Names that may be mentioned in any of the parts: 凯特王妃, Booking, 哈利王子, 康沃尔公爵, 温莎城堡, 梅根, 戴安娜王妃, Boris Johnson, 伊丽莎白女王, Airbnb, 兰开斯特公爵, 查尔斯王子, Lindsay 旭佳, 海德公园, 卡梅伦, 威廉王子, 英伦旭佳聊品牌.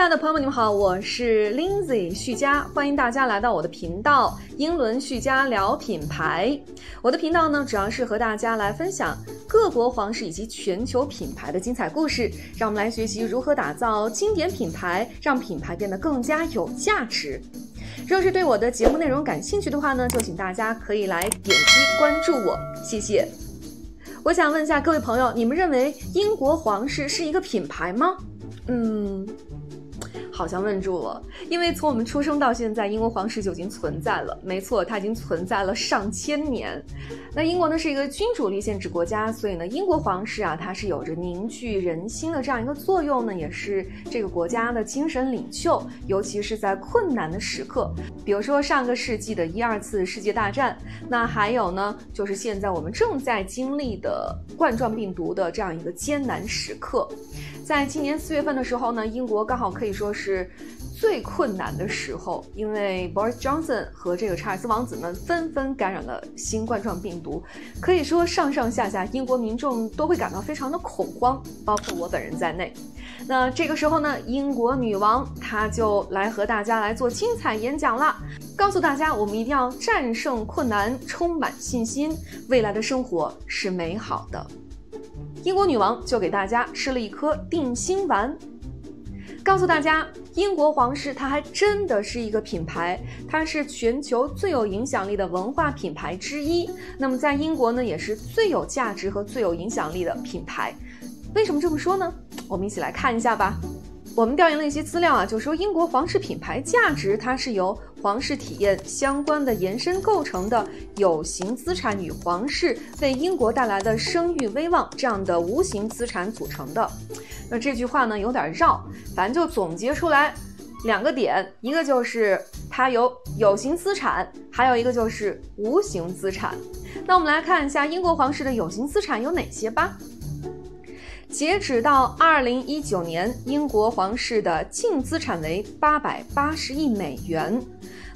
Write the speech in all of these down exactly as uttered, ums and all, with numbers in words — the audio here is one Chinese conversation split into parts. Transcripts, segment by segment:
亲爱的朋友们，你们好，我是 Lindsay 旭佳，欢迎大家来到我的频道英伦旭佳聊品牌。我的频道呢，主要是和大家来分享各国皇室以及全球品牌的精彩故事，让我们来学习如何打造经典品牌，让品牌变得更加有价值。如果是对我的节目内容感兴趣的话呢，就请大家可以来点击关注我，谢谢。我想问一下各位朋友，你们认为英国皇室是一个品牌吗？嗯，好像问住了，因为从我们出生到现在，英国皇室就已经存在了。没错，它已经存在了上千年。那英国呢是一个君主立宪制国家，所以呢，英国皇室啊，它是有着凝聚人心的这样一个作用呢，也是这个国家的精神领袖，尤其是在困难的时刻，比如说上个世纪的一二次世界大战，那还有呢，就是现在我们正在经历的冠状病毒的这样一个艰难时刻。在今年四月份的时候呢，英国刚好可以说是最困难的时候，因为 Boris Johnson 和这个查尔斯王子们纷纷感染了新冠状病毒，可以说上上下下英国民众都会感到非常的恐慌，包括我本人在内。那这个时候呢，英国女王她就来和大家来做精彩演讲了，告诉大家我们一定要战胜困难，充满信心，未来的生活是美好的。英国女王就给大家吃了一颗定心丸，告诉大家英国皇室它还真的是一个品牌，它是全球最有影响力的文化品牌之一，那么在英国呢也是最有价值和最有影响力的品牌。为什么这么说呢？我们一起来看一下吧。我们调研了一些资料啊，就说英国皇室品牌价值它是由皇室体验相关的延伸构成的有形资产与皇室为英国带来的声誉威望这样的无形资产组成的。那这句话呢有点绕，反正就总结出来两个点，一个就是它有有形资产，还有一个就是无形资产。那我们来看一下英国皇室的有形资产有哪些吧。截止到二零一九年，英国皇室的净资产为八百八十亿美元。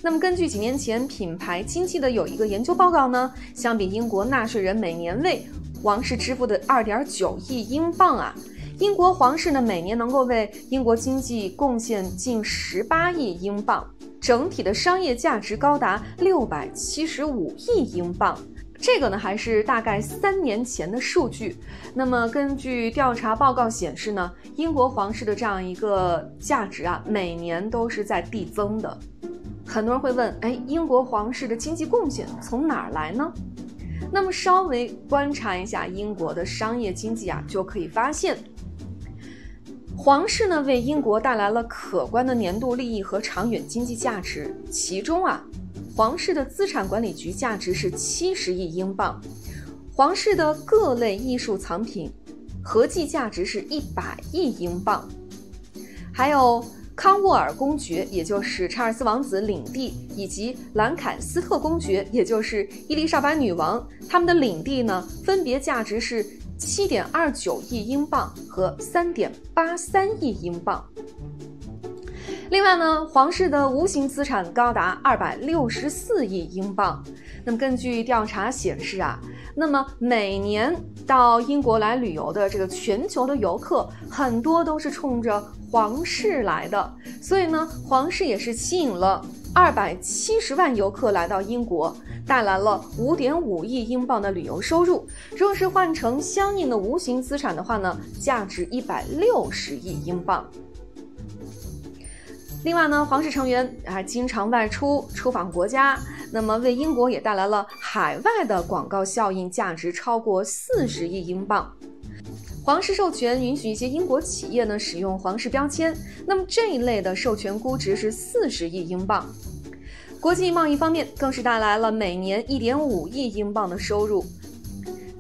那么根据几年前品牌经济的有一个研究报告呢，相比英国纳税人每年为王室支付的 二点九亿英镑啊，英国皇室呢每年能够为英国经济贡献近十八亿英镑，整体的商业价值高达六百七十五亿英镑。这个呢还是大概三年前的数据。那么根据调查报告显示呢，英国皇室的这样一个价值啊，每年都是在递增的。很多人会问，哎，英国皇室的经济贡献从哪儿来呢？那么稍微观察一下英国的商业经济啊，就可以发现，皇室呢为英国带来了可观的年度利益和长远经济价值，其中啊。皇室的资产管理局价值是七十亿英镑，皇室的各类艺术藏品合计价值是一百亿英镑，还有康沃尔公爵，也就是查尔斯王子领地，以及兰坎斯特公爵，也就是伊丽莎白女王，他们的领地呢，分别价值是 七点二九亿英镑和 三点八三亿英镑。另外呢，皇室的无形资产高达二百六十四亿英镑。那么根据调查显示啊，那么每年到英国来旅游的这个全球的游客，很多都是冲着皇室来的，所以呢，皇室也是吸引了二百七十万游客来到英国，带来了 五点五亿英镑的旅游收入。如果是换成相应的无形资产的话呢，价值一百六十亿英镑。另外呢，皇室成员还经常外出出访国家，那么为英国也带来了海外的广告效应，价值超过四十亿英镑。皇室授权允许一些英国企业呢使用皇室标签，那么这一类的授权估值是四十亿英镑。国际贸易方面更是带来了每年 一点五亿英镑的收入。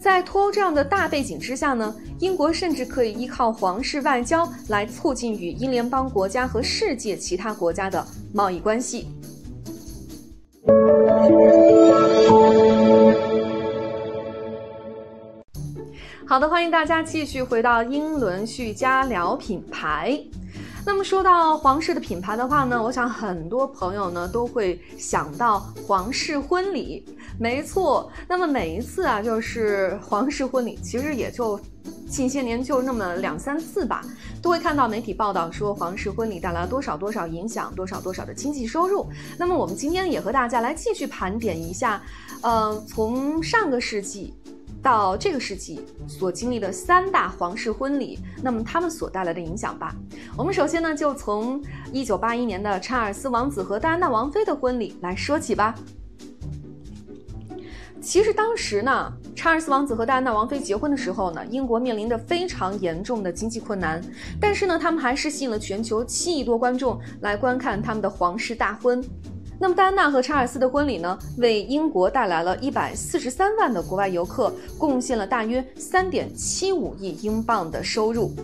在脱欧这样的大背景之下呢，英国甚至可以依靠皇室外交来促进与英联邦国家和世界其他国家的贸易关系。好的，欢迎大家继续回到英伦旭佳聊品牌。那么说到皇室的品牌的话呢，我想很多朋友呢都会想到皇室婚礼。没错，那么每一次啊，就是皇室婚礼其实也就近些年就那么两三次吧，都会看到媒体报道说皇室婚礼带来多少多少影响，多少多少的经济收入。那么我们今天也和大家来继续盘点一下，呃，从上个世纪到这个世纪所经历的三大皇室婚礼，那么他们所带来的影响吧。我们首先呢，就从一九八一年的查尔斯王子和戴安娜王妃的婚礼来说起吧。其实当时呢，查尔斯王子和戴安娜王妃结婚的时候呢，英国面临着非常严重的经济困难，但是呢，他们还是吸引了全球七亿多观众来观看他们的皇室大婚。那么戴安娜和查尔斯的婚礼呢，为英国带来了一百四十三万的国外游客，贡献了大约 三点七五亿英镑的收入。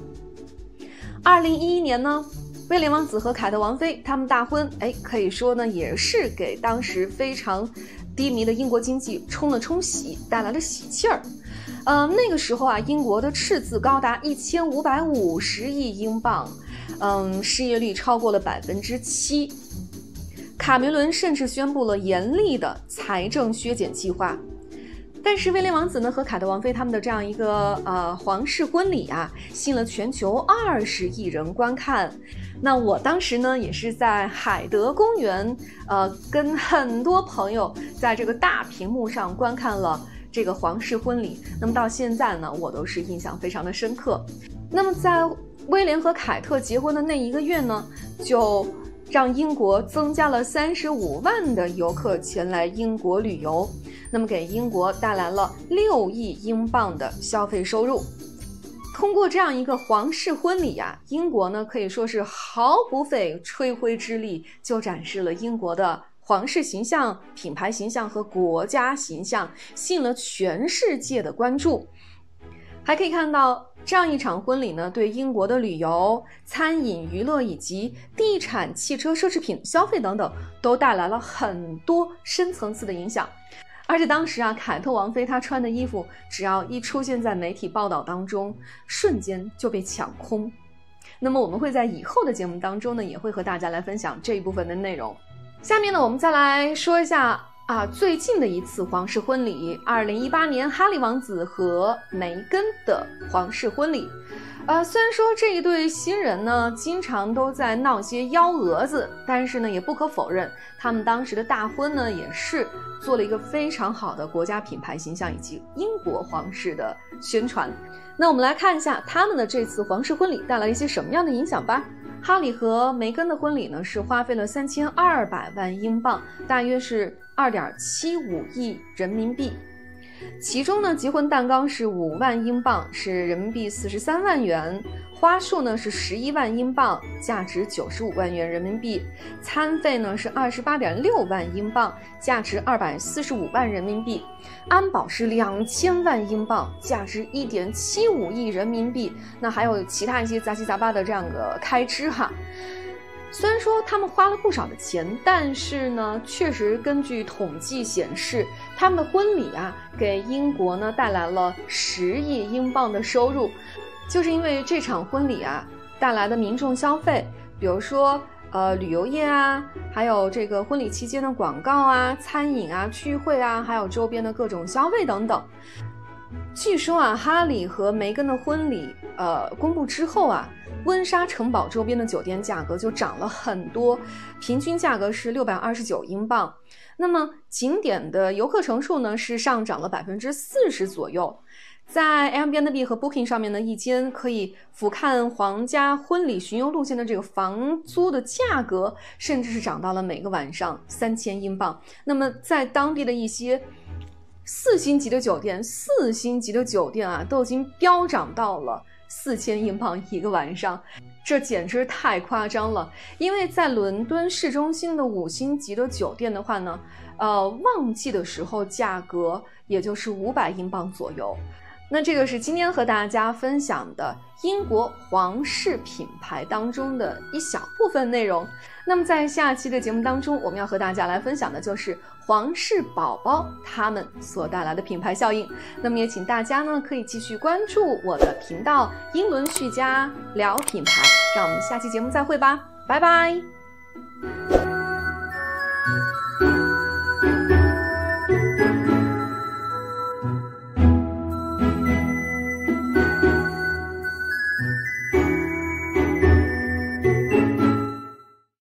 二零一一年呢，威廉王子和凯特王妃他们大婚，哎，可以说呢，也是给当时非常低迷的英国经济冲了冲喜，带来了喜气儿。呃，那个时候啊，英国的赤字高达一千五百五十亿英镑，嗯，失业率超过了 百分之七。卡梅伦甚至宣布了严厉的财政削减计划，但是威廉王子呢和凯特王妃他们的这样一个呃皇室婚礼啊，吸引了全球二十亿人观看。那我当时呢也是在海德公园，呃，跟很多朋友在这个大屏幕上观看了这个皇室婚礼。那么到现在呢，我都是印象非常的深刻。那么在威廉和凯特结婚的那一个月呢，就让英国增加了三十五万的游客前来英国旅游，那么给英国带来了六亿英镑的消费收入。通过这样一个皇室婚礼啊，英国呢可以说是毫不费吹灰之力就展示了英国的皇室形象、品牌形象和国家形象，吸引了全世界的关注。还可以看到这样一场婚礼呢，对英国的旅游、餐饮、娱乐以及地产、汽车、奢侈品消费等等都带来了很多深层次的影响。而且当时啊，凯特王妃她穿的衣服只要一出现在媒体报道当中，瞬间就被抢空。那么我们会在以后的节目当中呢，也会和大家来分享这一部分的内容。下面呢，我们再来说一下啊，最近的一次皇室婚礼，二零一八年哈利王子和梅根的皇室婚礼。呃，虽然说这一对新人呢，经常都在闹些幺蛾子，但是呢，也不可否认，他们当时的大婚呢，也是做了一个非常好的国家品牌形象以及英国皇室的宣传。那我们来看一下他们的这次皇室婚礼带来一些什么样的影响吧。哈利和梅根的婚礼呢，是花费了三千二百万英镑，大约是二点七五亿人民币。其中呢，结婚蛋糕是五万英镑，是人民币四十三万元；花束呢是十一万英镑，价值九十五万元人民币；餐费呢是二十八点六万英镑，价值二百四十五万人民币；安保是两千万英镑，价值一点七五亿人民币。那还有其他一些杂七杂八的这样的开支哈。虽然说他们花了不少的钱，但是呢，确实根据统计显示，他们的婚礼啊，给英国呢带来了十亿英镑的收入，就是因为这场婚礼啊带来的民众消费，比如说呃旅游业啊，还有这个婚礼期间的广告啊、餐饮啊、聚会啊，还有周边的各种消费等等。据说啊，哈利和梅根的婚礼呃公布之后啊，温莎城堡周边的酒店价格就涨了很多，平均价格是六百二十九英镑。那么景点的游客乘数呢是上涨了 百分之四十 左右。在 Airbnb 和 Booking 上面呢，一间可以俯瞰皇家婚礼巡游路线的这个房租的价格甚至是涨到了每个晚上三千英镑。那么在当地的一些四星级的酒店，四星级的酒店啊，都已经飙涨到了四千英镑一个晚上，这简直太夸张了。因为在伦敦市中心的五星级的酒店的话呢，呃，旺季的时候价格也就是五百英镑左右。那这个是今天和大家分享的英国皇室品牌当中的一小部分内容。那么在下期的节目当中，我们要和大家来分享的就是皇室宝宝他们所带来的品牌效应。那么也请大家呢可以继续关注我的频道英伦趣家聊品牌，让我们下期节目再会吧，拜拜。